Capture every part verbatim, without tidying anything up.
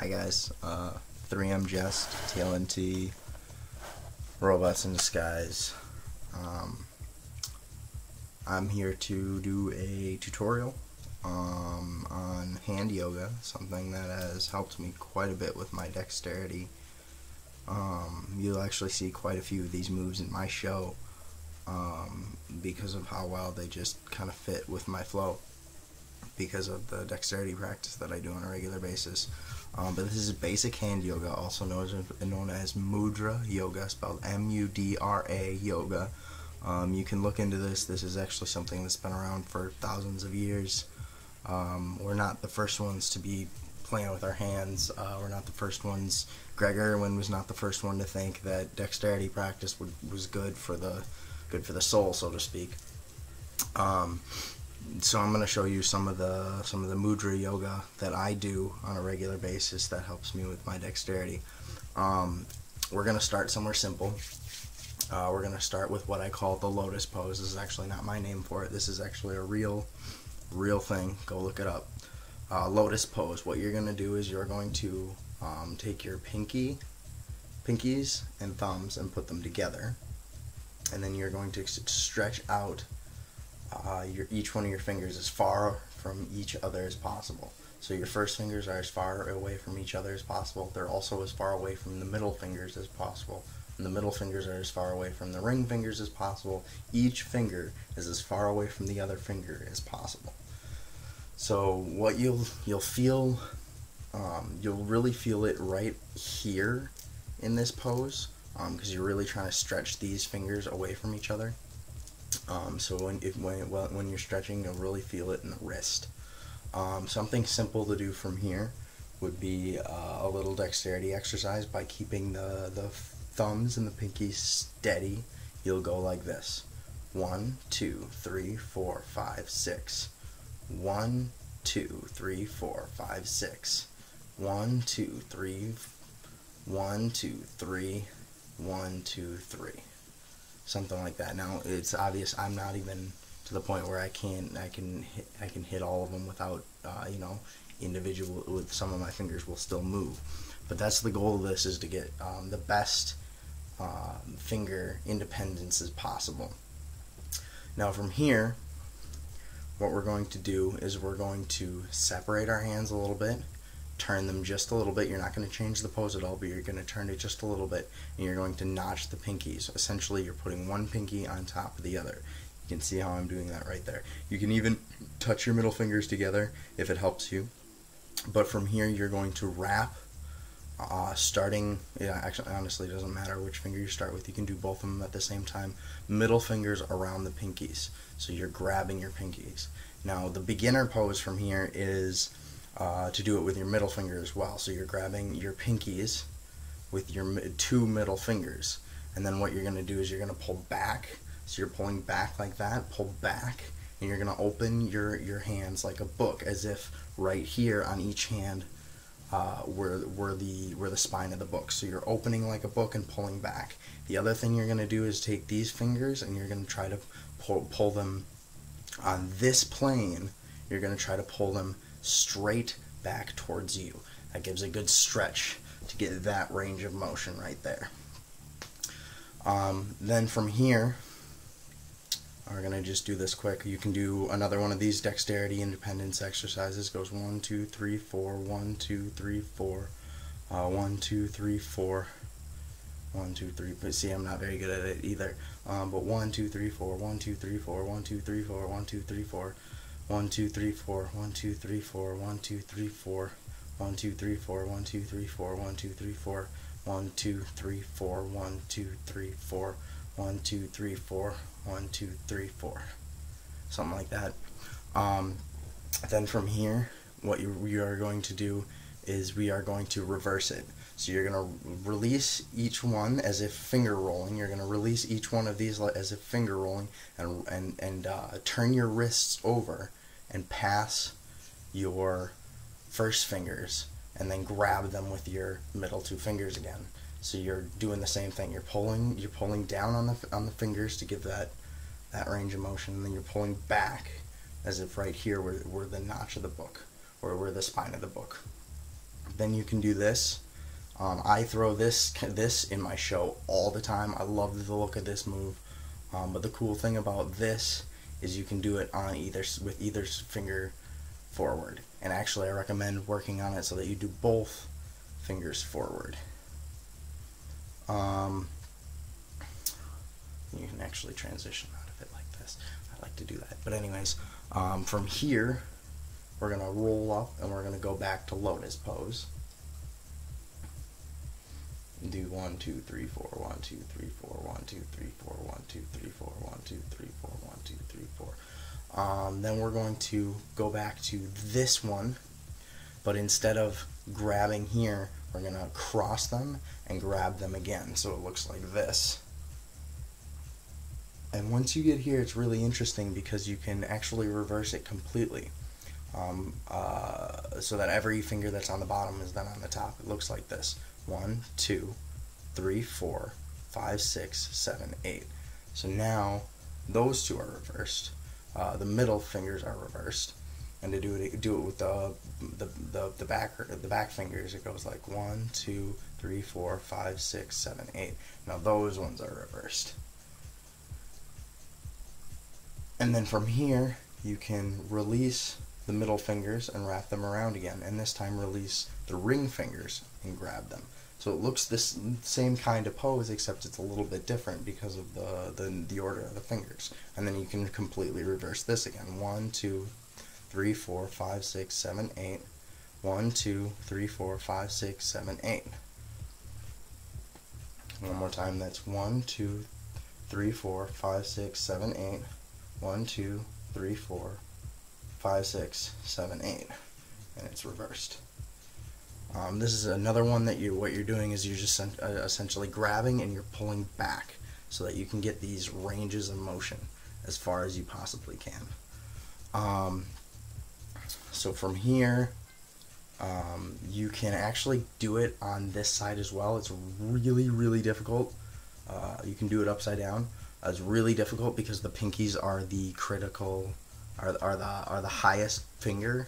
Hi guys, uh, three M Jest, T L N T, Robots in Disguise. Um, I'm here to do a tutorial um, on hand yoga, something that has helped me quite a bit with my dexterity. Um, you'll actually see quite a few of these moves in my show um, because of how well they just kind of fit with my flow, because of the dexterity practice that I do on a regular basis. Um, but this is basic hand yoga, also known as, known as Mudra yoga, spelled M U D R A yoga. Um, you can look into this. This is actually something that's been around for thousands of years. Um, we're not the first ones to be playing with our hands. Uh, we're not the first ones. Greg Irwin was not the first one to think that dexterity practice would, was good for the good for the soul, so to speak. Um, So I'm going to show you some of the some of the mudra yoga that I do on a regular basis that helps me with my dexterity. Um, we're going to start somewhere simple. Uh, we're going to start with what I call the lotus pose. This is actually not my name for it. This is actually a real, real thing. Go look it up. Uh, lotus pose. What you're going to do is you're going to um, take your pinky, pinkies and thumbs and put them together, and then you're going to stretch out Uh, your, each one of your fingers as far from each other as possible. So your first fingers are as far away from each other as possible. They're also as far away from the middle fingers as possible. And the middle fingers are as far away from the ring fingers as possible. Each finger is as far away from the other finger as possible. So what you'll you'll feel, um, you'll really feel it right here in this pose, um, because you're really trying to stretch these fingers away from each other. Um, so when, if, when, when you're stretching, you'll really feel it in the wrist. Um, something simple to do from here would be uh, a little dexterity exercise by keeping the, the thumbs and the pinkies steady. You'll go like this. One, two, three, four, five, six. One, two, three, four, five, six. One, two, three. One, two, three. One, two, three. Something like that. Now it's obvious I'm not even to the point where I can't I can hit, I can hit all of them without uh, you know, individual, with some of my fingers will still move, but that's the goal of this, is to get um, the best uh, finger independence as possible. Now from here, what we're going to do is we're going to separate our hands a little bit, turn them just a little bit. You're not going to change the pose at all, but you're going to turn it just a little bit, and you're going to notch the pinkies. Essentially, you're putting one pinky on top of the other. You can see how I'm doing that right there. You can even touch your middle fingers together if it helps you. But from here, you're going to wrap, uh, starting, yeah, actually, honestly, it doesn't matter which finger you start with. You can do both of them at the same time. Middle fingers around the pinkies. So you're grabbing your pinkies. Now, the beginner pose from here is Uh, to do it with your middle finger as well. So you're grabbing your pinkies with your mi two middle fingers, and then what you're going to do is you're going to pull back. So you're pulling back like that, pull back, and you're going to open your, your hands like a book, as if right here on each hand uh, were, were, the, were the spine of the book. So you're opening like a book and pulling back. The other thing you're going to do is take these fingers and you're going to try to pull, pull them on this plane. You're going to try to pull them straight back towards you. That gives a good stretch to get that range of motion right there. Um, then from here, we're going to just do this quick. You can do another one of these dexterity independence exercises. Goes one, two, three, four, one, two, three, four, uh, one, two, three, four, one, two, three. But see, I'm not very good at it either. Um, but one, two, three, four, one, two, three, four, one, two, three, four, one, two, three, four. One, two, three, four, one, two, three, four, one, two, three, four, one, two, three, four, one, two, three, four, one, two, three, four, one, two, three, four, one, two, three, four, one, two, three, four, one, two, three, four. Something like that. Um, then from here, what you, you are going to do is we are going to reverse it. So you're going to release each one as if finger rolling. You're going to release each one of these as if finger rolling, and, and, and uh, turn your wrists over and pass your first fingers, and then grab them with your middle two fingers again. So you're doing the same thing. You're pulling, you're pulling down on the on the fingers to give that that range of motion, and then you're pulling back as if right here were, were the notch of the book, or were the spine of the book. then you can do this. Um, I throw this this in my show all the time. I love the look of this move. Um, but the cool thing about this is you can do it on either with either finger forward. And actually, I recommend working on it so that you do both fingers forward. Um, you can actually transition out of it like this. I like to do that. But anyways, um, from here, we're gonna roll up and we're gonna go back to lotus pose. Do one, two, three, four, one, two, three, four, one, two, three, four, one, two, three, four, one, two, three, four, one, two, three, four. Um, then we're going to go back to this one, but instead of grabbing here, we're gonna cross them and grab them again, so it looks like this. And once you get here, it's really interesting because you can actually reverse it completely. Um, uh, so that every finger that's on the bottom is then on the top. It looks like this. One, two, three, four, five, six, seven, eight. So now those two are reversed. Uh, the middle fingers are reversed, and to do it, do it with the the the, the back the back fingers. It goes like one, two, three, four, five, six, seven, eight. Now those ones are reversed, and then from here you can release the middle fingers and wrap them around again, and this time release the ring fingers and grab them. So it looks this same kind of pose, except it's a little bit different because of the, the, the order of the fingers. And then you can completely reverse this again. One, two, three, four, five, six, seven, eight. One, two, three, four, five, six, seven, eight. One more time, that's one, two, three, four, five, six, seven, eight. One, two, three, four, five, six, seven, eight, and it's reversed. Um, this is another one that you what you're doing is you're just essentially grabbing and you're pulling back so that you can get these ranges of motion as far as you possibly can. Um, so from here, um, you can actually do it on this side as well. It's really, really difficult. Uh, you can do it upside down. Uh, it's really difficult because the pinkies are the critical. Are, are the are the highest finger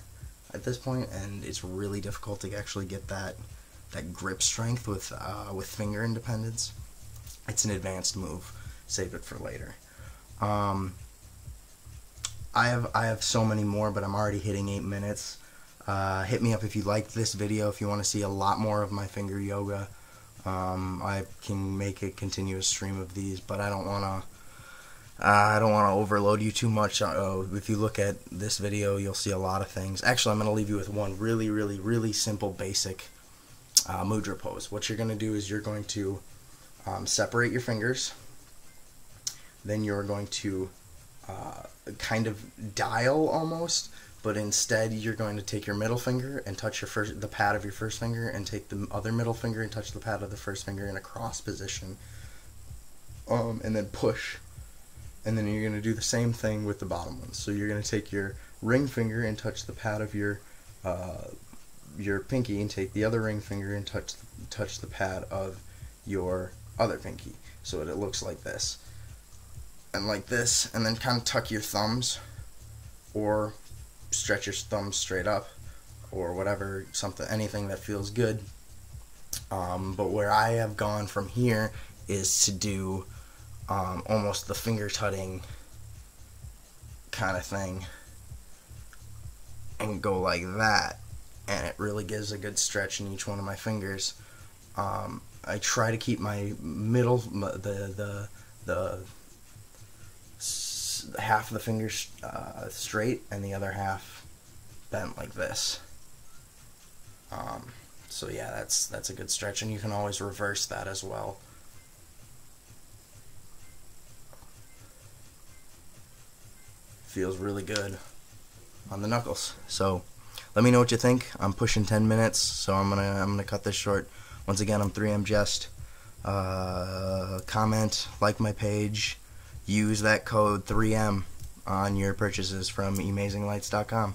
at this point, and it's really difficult to actually get that that grip strength with uh, with finger independence. It's an advanced move. Save it for later. Um, I have I have so many more, but I'm already hitting eight minutes. Uh, hit me up if you liked this video. If you want to see a lot more of my finger yoga, um, I can make a continuous stream of these, but I don't want to. Uh, I don't want to overload you too much. Uh, if you look at this video, you'll see a lot of things. Actually, I'm going to leave you with one really, really, really simple, basic uh, mudra pose. What you're going to do is you're going to um, separate your fingers. Then you're going to uh, kind of dial almost, but instead you're going to take your middle finger and touch your first, the pad of your first finger, and take the other middle finger and touch the pad of the first finger in a cross position, um, and then push. And then you're going to do the same thing with the bottom ones. So you're going to take your ring finger and touch the pad of your uh, your pinky, and take the other ring finger and touch touch the pad of your other pinky. So it, it looks like this, and like this, and then kind of tuck your thumbs, or stretch your thumbs straight up, or whatever, something, anything that feels good. Um, but where I have gone from here is to do. Um, almost the finger tutting kind of thing, and go like that, and it really gives a good stretch in each one of my fingers. Um, I try to keep my middle, the the the half of the fingers uh, straight, and the other half bent like this. Um, so yeah, that's that's a good stretch, and you can always reverse that as well. Feels really good on the knuckles. So let me know what you think. I'm pushing ten minutes, so I'm gonna I'm gonna cut this short. Once again, I'm three M Jest. Uh, comment, like my page, use that code three M on your purchases from emazinglights dot com.